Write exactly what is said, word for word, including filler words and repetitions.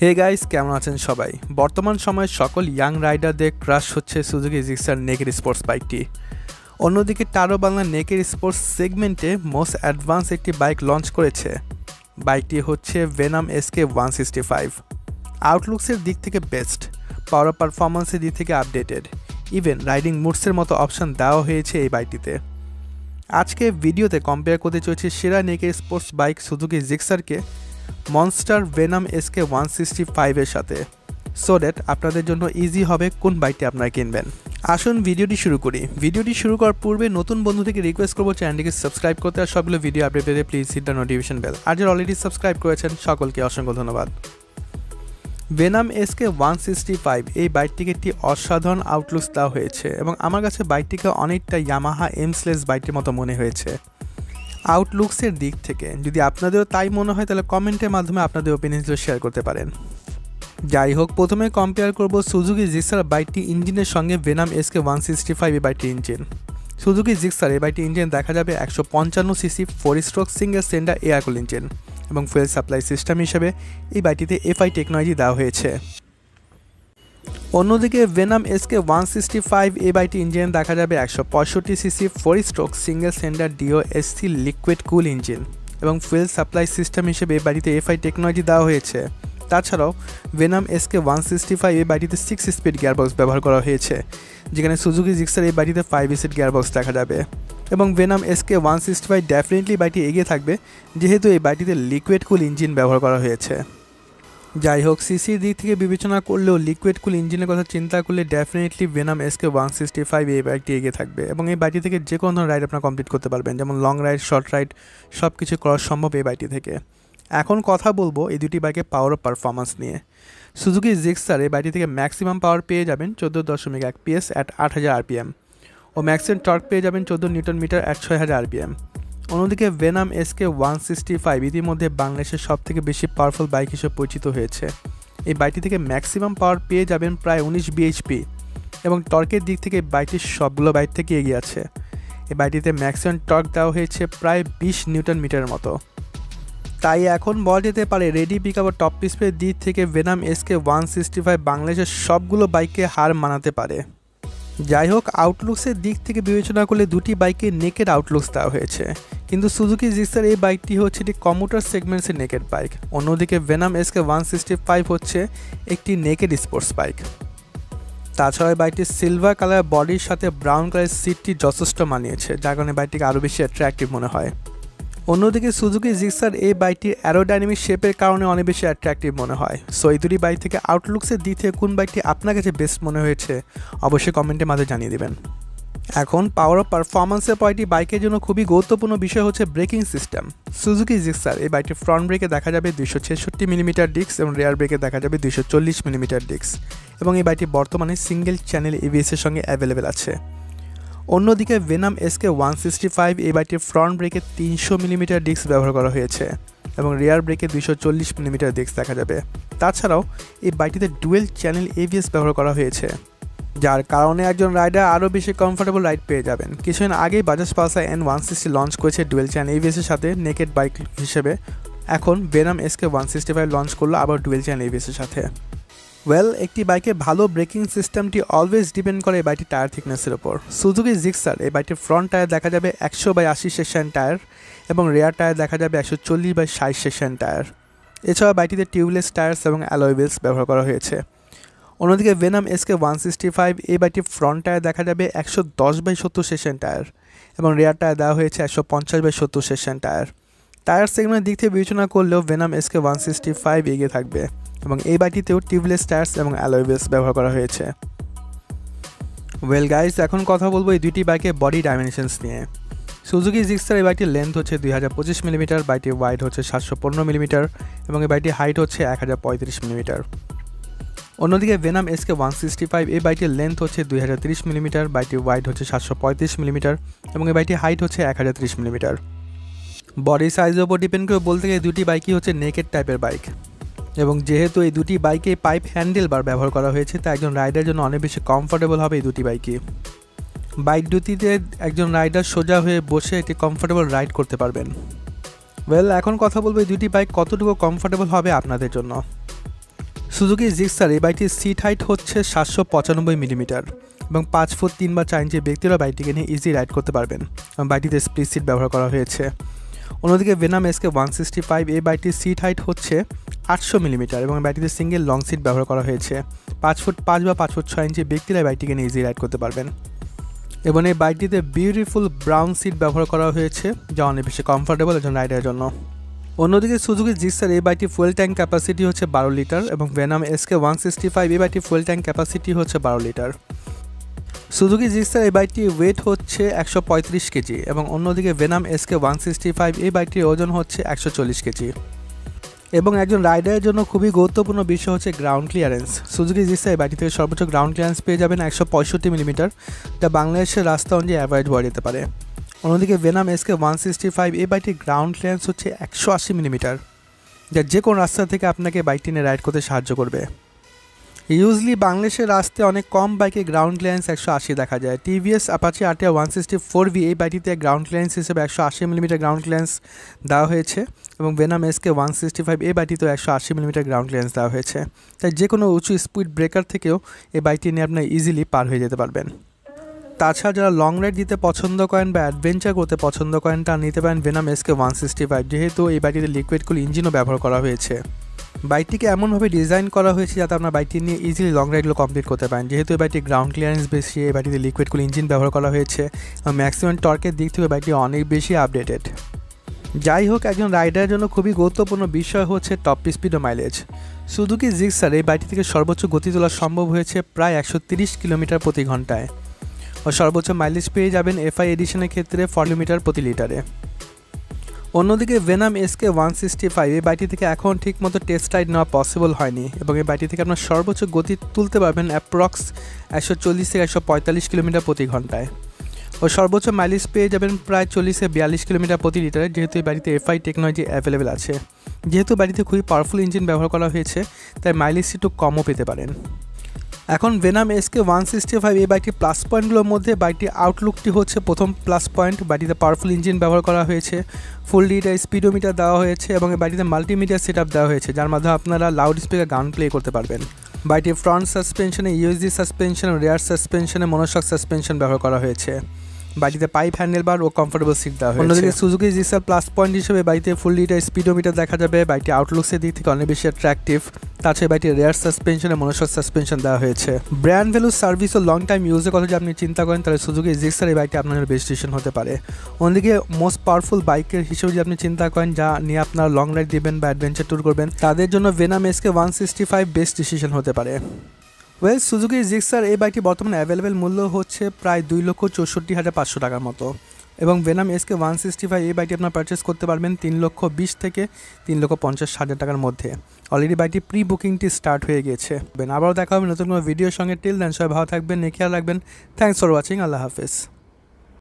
Hey guys, কেমন আছেন সবাই? বর্তমান সময়ে সকল ইয়াং রাইডারদের ক্রাশ হচ্ছে সুজুকি জিক্সার নেকের স্পোর্টস বাইকটি। অন্যদিকে টারো বাংলা নেকের স্পোর্টস সেগমেন্টে মোস্ট অ্যাডভান্স একটি বাইক লঞ্চ করেছে। বাইকটি হচ্ছে Venom SK one sixty five. আউটলুকসের দিক থেকে বেস্ট, পাওয়ার পারফরমেন্সের দিক থেকে আপডেটেড, ইভেন রাইডিং মুডসের মতো অপশান দেওয়া হয়েছে এই বাইকটিতে। আজকে ভিডিওতে কম্পেয়ার করতে চলেছি সেরা নেকের স্পোর্টস বাইক সুজুকি জিক্সারকে monster Venom SK one sixty five এর সাথে, সো দ্যাট আপনাদের জন্য ইজি হবে কোন বাইকটি আপনারা কিনবেন। আসুন ভিডিওটি শুরু করি। ভিডিওটি শুরু করার পূর্বে নতুন বন্ধু থেকে রিকোয়েস্ট করবো চ্যানেলটিকে সাবস্ক্রাইব করতে, আর সবগুলো ভিডিও আপডেট পেতে please hit the notification bell. আর যারা অলরেডি সাবস্ক্রাইব করেছেন সকলকে অসংখ্য ধন্যবাদ। Venom SK one sixty five এই বাইকটিকে একটি অসাধারণ আউটলুক দেওয়া হয়েছে এবং আমার কাছে বাইকটিকে অনেকটা ইয়ামাহা এমসলেস বাইকটির মতো মনে হয়েছে আউটলুকসের দিক থেকে। যদি আপনাদেরও তাই মনে হয় তাহলে কমেন্টের মাধ্যমে আপনাদের ওপিনিয়নগুলো শেয়ার করতে পারেন। যাই হোক, প্রথমে কম্পেয়ার করব সুজুকি জিক্সার বাইকটি ইঞ্জিনের সঙ্গে Venom SK one sixty five এই বাইকটি ইঞ্জিন। সুজুকি জিক্সার এই বাইকটি ইঞ্জিন দেখা যাবে একশো পঞ্চান্ন CC four stroke single cylinder air cool engine, এবং ফুয়েল সাপ্লাই সিস্টেম হিসেবে এই বাইকটিতে এফআই টেকনোলজি দেওয়া হয়েছে। অন্যদিকে Venom SK one sixty five এই বাইকটি ইঞ্জিন দেখা যাবে একশো পঁয়ষট্টি CC four stroke single cylinder DOHC liquid cool engine, এবং ফুয়েল সাপ্লাই সিস্টেম হিসেবে এই বাইকটিতে এফআই টেকনোলজি দেওয়া হয়েছে। তাছাড়াও Venom SK one sixty five এই বাইকটিতে সিক্স স্পিড গিয়ারবক্স ব্যবহার করা হয়েছে, যেখানে সুজুকি জিক্সার এই বাইকটিতে ফাইভ স্পিড গিয়ারবক্স দেখা যাবে। এবং Venom SK one sixty five definitely বাইকটি এগিয়ে থাকবে, যেহেতু এই বাইকটিতে লিকুইড কুল ইঞ্জিন ব্যবহার করা হয়েছে। যাই হোক, সিসির দিক থেকে বিবেচনা করলেও লিকুইড কুল ইঞ্জিনের কথা চিন্তা করলে definitely Venom SK one sixty five এই বাইকটি এগিয়ে থাকবে, এবং এই বাইকটি থেকে যে কোনো ধরনের রাইড আপনারা কমপ্লিট করতে পারবেন, যেমন লং রাইড, শর্ট রাইড সব কিছু করা সম্ভব এই বাইকটি থেকে। এখন কথা বলবো এই দুটি বাইকের পাওয়ার পারফরমেন্স নিয়ে। সুজুকি জিক্সার এই বাইকটি থেকে ম্যাক্সিমাম পাওয়ার পেয়ে যাবেন চোদ্দো দশমিক এক পিএস অ্যাট আট হাজার আরপিএম, ও ম্যাক্সিমাম টর্ক পেয়ে যাবেন চোদ্দো নিউটন মিটার অ্যাট ছয় হাজার আরপিএম। অন্যদিকে Venom SK one sixty five ইতিমধ্যে বাংলাদেশের সবথেকে বেশি পাওয়ারফুল বাইক হিসেবে পরিচিত হয়েছে। এই বাইকটি থেকে ম্যাক্সিমাম পাওয়ার পেয়ে যাবেন প্রায় উনিশ বিএইচপি, এবং টর্কের দিক থেকে বাইকটির সবগুলো বাইক থেকে এগিয়ে আছে। এই বাইকটিতে ম্যাক্সিমাম টর্ক দেওয়া হয়েছে প্রায় বিশ নিউটন মিটারের মতো। তাই এখন বলা যেতে পারে রেডি পিক আপ ও টপ স্পিডের দিক থেকে Venom SK one sixty five বাংলাদেশের সবগুলো বাইককে হার মানাতে পারে। যাই হোক, আউটলুকসের দিক থেকে বিবেচনা করলে দুটি বাইকে নেকেড আউটলুকস দেওয়া হয়েছে, কিন্তু সুজুকি জিক্সার এই বাইকটি হচ্ছে একটি কমোটার সেগমেন্টসের নেকেড বাইক। অন্যদিকে Venom SK one sixty five হচ্ছে একটি নেকেড স্পোর্টস বাইক। তাছাড়া বাইকটির সিলভার কালার বডির সাথে ব্রাউন কালারের সিটটি যথেষ্ট মানিয়েছে, যার কারণে বাইকটিকে আরও বেশি অ্যাট্রাক্টিভ মনে হয়। অন্যদিকে সুজুকি জিক্সার এই বাইকটির অ্যারোডাইনামিক শেপের কারণে অনেক বেশি অ্যাট্রাক্টিভ মনে হয়। সো এই দুটি বাইক থেকে আউটলুকসের দিক থেকে কোন বাইকটি আপনার কাছে বেস্ট মনে হয়েছে অবশ্যই কমেন্টের মাধ্যমে জানিয়ে দেবেন। এখন পাওয়ার অফ পারফরমেন্সের পরটি বাইকের জন্য খুবই গুরুত্বপূর্ণ বিষয় হচ্ছে ব্রেকিং সিস্টেম। সুজুকি জিক্সার এই বাইকটির ফ্রন্ট ব্রেকে দেখা যাবে দুইশো ছেষট্টি মিলিমিটার ডিস্ক, এবং রেয়ার ব্রেকে দেখা যাবে দুইশো চল্লিশ মিলিমিটার ডিস্ক, এবং এই বাইকটি বর্তমানে সিঙ্গেল চ্যানেল এবিএসের সঙ্গে অ্যাভেলেবেল আছে। অন্যদিকে Venom SK one sixty five এই বাইকটির ফ্রন্ট ব্রেকে তিনশো মিলিমিটার ডিস্ক ব্যবহার করা হয়েছে, এবং রেয়ার ব্রেকে দুইশো চল্লিশ মিলিমিটার ডিস্ক দেখা যাবে। তাছাড়াও এই বাইকটিতে ডুয়েল চ্যানেল এবিএস ব্যবহার করা হয়েছে, যার কারণে একজন রাইডার আরও বেশি কমফোর্টেবল রাইড পেয়ে যাবেন। কিছুদিন আগেই Bajaj Pulsar N one sixty launch করেছে ডুয়েল চ্যানেল এবিএসের সাথে নেকেড বাইক হিসেবে, এখন Venom SK one sixty five launch করলো আবার ডুয়েল চ্যানেল এবিএসের সাথে। ওয়েল, একটি বাইকের ভালো ব্রেকিং সিস্টেমটি অলওয়েজ ডিপেন্ড করে এই বাইকটির টায়ার থিকনেসের ওপর। সুজুকি জিক্সার এই বাইকটির ফ্রন্ট টায়ার দেখা যাবে একশো বাই আশি সেকশন টায়ার, এবং রেয়ার টায়ার দেখা যাবে একশো চল্লিশ বাই ষাট সেকশন টায়ার। এছাড়া বাইকটিতে টিউবলেস টায়ার্স এবং অ্যালয় হুইলস ব্যবহার করা হয়েছে। অন্যদিকে Venom SK one sixty five এই বাইকটির ফ্রন্ট টায়ার দেখা যাবে একশো দশ বাই সত্তর সেকশন টায়ার, এবং রেয়ার টায়ার দেওয়া হয়েছে একশো পঞ্চাশ বাই সত্তর সেকশন টায়ার। টায়ার সেগমেন্টের দিক থেকে বিবেচনা করলেও Venom SK one sixty five এগিয়ে থাকবে, এবং এই বাইকটিতেও টিউবলেস টায়ার্স এবং অ্যালয় হুইলস ব্যবহার করা হয়েছে। ওয়েল গাইস, এখন কথা বলবো এই দুইটি বাইকের বডি ডাইমেনশনস নিয়ে। সুজুকি জিক্সার এই বাইকটির লেন্থ হচ্ছে দুই হাজার পঁচিশ মিলিমিটার, বাইকটির ওয়াইড হচ্ছে সাতশো পনেরো মিলিমিটার, এবং এই বাইকটির হাইট হচ্ছে এক হাজার পঁয়ত্রিশ মিলিমিটার। অন্যদিকে Venom SK one sixty five এই বাইকটির লেন্থ হচ্ছে দুই হাজার তিরিশ মিলিমিটার, বাইকটির ওয়াইড হচ্ছে সাতশো পঁয়ত্রিশ মিলিমিটার, এবং এই বাইকটির হাইট হচ্ছে এক হাজার ত্রিশ মিলিমিটার। বডি সাইজের ওপর ডিপেন্ড করে বলতে গেলে দুটি বাইকই হচ্ছে নেকেড টাইপের বাইক, এবং যেহেতু এই দুটি বাইকে পাইপ হ্যান্ডেল বার ব্যবহার করা হয়েছে, তা একজন রাইডার জন্য অনেক বেশি কমফোর্টেবল হবে এই দুটি বাইকে। বাইক দুটিতে একজন রাইডার সোজা হয়ে বসে একটি কমফোর্টেবল রাইড করতে পারবেন। ওয়েল, এখন কথা বলবো এই দুটি বাইক কতটুকু কমফোর্টেবল হবে আপনাদের জন্য। সুজুকি জিক্সার এই বাইকটির সিট হাইট হচ্ছে সাতশো পঁচানব্বই মিলিমিটার এবং পাঁচ ফুট তিন বা চার ইঞ্চি ব্যক্তিরা বাইকটিকে নিয়ে ইজি রাইড করতে পারবেন এবং বাইকটিতে স্প্লিট সিট ব্যবহার করা হয়েছে। অন্যদিকে Venom SK one sixty five এই বাইকটির সিট হাইট হচ্ছে আটশো মিলিমিটার এবং বাইকটিতে সিঙ্গেল লং সিট ব্যবহার করা হয়েছে। পাঁচ ফুট পাঁচ বা পাঁচ ফুট ছয় ইঞ্চি ব্যক্তিরা বাইকটিকে নিয়ে ইজি রাইড করতে পারবেন এবং এই বাইকটিতে বিউটিফুল ব্রাউন সিট ব্যবহার করা হয়েছে যা অনেক বেশি কমফোর্টেবল একজন রাইডের জন্য। অন্যদিকে সুজুকি জিক্সার এই বাইকটি ফুয়েল ট্যাঙ্ক ক্যাপাসিটি হচ্ছে বারো লিটার এবং Venom SK one sixty five এই বাইকটি ফুয়েল ট্যাঙ্ক ক্যাপাসিটি হচ্ছে বারো লিটার। সুজুকি জিক্সার এই বাইকটির ওয়েট হচ্ছে একশো পঁয়ত্রিশ কেজি এবং অন্যদিকে Venom SK one sixty five এই বাইকটির ওজন হচ্ছে একশো চল্লিশ কেজি এবং একজন রাইডারের জন্য খুবই গুরুত্বপূর্ণ বিষয় হচ্ছে গ্রাউন্ড ক্লিয়ারেন্স। সুজুকি জিক্সার এই বাইকটি থেকে সর্বোচ্চ গ্রাউন্ড ক্লিয়ারেন্স পেয়ে যাবেন একশো পঁয়ষট্টি মিলিমিটার, যা বাংলাদেশের রাস্তা অনুযায়ী অ্যাভারেজ বলা যেতে পারে। অন্যদিকে Venom SK one sixty five এই বাইকটির গ্রাউন্ড ক্লিয়ারেন্স হচ্ছে একশো আশি মিলিমিটার, যা যে কোনো রাস্তা থেকে আপনাকে বাইকটি নিয়ে রাইড করতে সাহায্য করবে। ইউজলি বাংলাদেশের রাস্তায় অনেক কম বাইকে গ্রাউন্ড ক্লিয়ারেন্স একশো আশি দেখা যায়। TVS Apache one sixty four V এই বাইকটিতে গ্রাউন্ড ক্লিয়ারেন্স হিসেবে একশো আশি মিলিমিটার গ্রাউন্ড ক্লিয়ারেন্স দেওয়া হয়েছে এবং Venom SK one sixty five এই বাইকটিতেও একশো আশি মিলিমিটার গ্রাউন্ড ক্লিয়ারেন্স দেওয়া হয়েছে, তাই যে কোনো উঁচু স্পিড ব্রেকার থেকেও এই বাইকটি নিয়ে আপনার ইজিলি পার হয়ে যেতে পারবেন। তাছাড়া যারা লং রাইড দিতে পছন্দ করেন বা অ্যাডভেঞ্চার করতে পছন্দ করেন তারা নিতে পারেন Venom SK one sixty five, যেহেতু এই বাইকটিতে লিকুইড কুল ইঞ্জিনও ব্যবহার করা হয়েছে। বাইকটিকে এমনভাবে ডিজাইন করা হয়েছে যাতে আপনার বাইকটি নিয়ে ইজিলি লং রাইডগুলো কমপ্লিট করতে পারেন। যেহেতু এই বাইকটির গ্রাউন্ড ক্লিয়ারেন্স বেশি, এই বাইকটিতে লিকুইড কুল ইঞ্জিন ব্যবহার করা হয়েছে এবং ম্যাক্সিমাম টর্কের দিক থেকে বাইকটি অনেক বেশি আপডেটেড। যাই হোক, একজন রাইডারের জন্য খুবই গুরুত্বপূর্ণ বিষয় হচ্ছে টপ স্পিড ও মাইলেজ। সুজুকি জিক্সার এই বাইকটি থেকে সর্বোচ্চ গতি তোলা সম্ভব হয়েছে প্রায় একশো তিরিশ কিলোমিটার প্রতি ঘন্টায় ও সর্বোচ্চ মাইলেজ পেয়ে যাবেন এফআই এডিশনের ক্ষেত্রে ফোর কিলোমিটার প্রতি লিটারে। অন্যদিকে Venom SK one sixty five এই বাইকটি থেকে এখন ঠিকমতো টেস্ট রাইড নেওয়া পসিবল হয়নি এবং এই বাইকটি থেকে আপনার সর্বোচ্চ গতি তুলতে পারবেন অ্যাপ্রক্স একশো চল্লিশ থেকে একশো পঁয়তাল্লিশ কিলোমিটার প্রতি ঘন্টায় ও সর্বোচ্চ মাইলেজ পেয়ে যাবেন প্রায় চল্লিশ থেকে বিয়াল্লিশ কিলোমিটার প্রতি লিটারে, যেহেতু এই বাড়িতে এফআই টেকনোলজি অ্যাভেলেবেল আছে। যেহেতু বাড়িতে খুবই পাওয়ারফুল ইঞ্জিন ব্যবহার করা হয়েছে তাই মাইলেজ একটু কমও পেতে পারেন। এখন Venom SK one sixty five এই বাইকটির প্লাস পয়েন্টগুলোর মধ্যে বাইকটির আউটলুকটি হচ্ছে প্রথম প্লাস পয়েন্ট। বাড়িতে পাওয়ারফুল ইঞ্জিন ব্যবহার করা হয়েছে, ফুল ডিটার স্পিডোমিটার দেওয়া হয়েছে এবং এই বাড়িতে মাল্টিমিডিয়া সেট আপ দেওয়া হয়েছে যার মাধ্যমে আপনারা লাউড স্পিকার গান প্লে করতে পারবেন। বাইকটির ফ্রন্ট সাসপেনশনে ইউএসডি সাসপেনশন ও রেয়ার সাসপেনশনে মনোশক সাসপেনশন ব্যবহার করা হয়েছে। বাড়িতে পাইপ হ্যান্ডেলবার ও কমফোর্টেবল সিট দেওয়া হয়েছে। অন্যদিকে সুজুকি জিক্সার প্লাস পয়েন্ট হিসেবে বাড়িতে ফুল ডিটার স্পিডোমিটার দেখা যাবে। বাইকটি আউটলুকসের দিক থেকে অনেক বেশি অ্যাট্রাকটিভ। তাছাড়া বাইকটির রেয়ার সাসপেনশনে মনোশক সাসপেনশন দেওয়া হয়েছে। ব্র্যান্ড ভ্যালু, সার্ভিস ও লং টাইম ইউজের কথা যদি আপনি চিন্তা করেন তাহলে সুজুকি জিক্সার এই বাইকটি আপনার বেস্ট ডিসিশন হতে পারে। অন্যদিকে মোস্ট পাওয়ারফুল বাইকের হিসেবে যদি আপনি চিন্তা করেন, যা নিয়ে আপনার লং রাইড দিবেন বা অ্যাডভেঞ্চার ট্যুর করবেন, তাদের জন্য Venom SK one sixty five best decision হতে পারে। ওয়েল, সুজুকি জিক্সার এই বাইকটি বর্তমানে অ্যাভেলেবেল মূল্য হচ্ছে প্রায় দুই লক্ষ চৌষট্টি হাজার পাঁচশো টাকার মতো এবং Venom SK one sixty five এই বাইকটি আপনার পারচেস করতে পারবেন তিন লক্ষ বিশ থেকে তিন লক্ষ পঞ্চাশ হাজার টাকার মধ্যে। অলরেডি বাইকটি প্রি বুকিংটি স্টার্ট হয়ে গিয়েছে। আবারও দেখা হবে নতুন কোনো ভিডিওর সঙ্গে। টিল দেন সবাই ভালো থাকবেন, খেয়াল রাখবেন। Thanks for watching. আল্লাহ হাফেজ।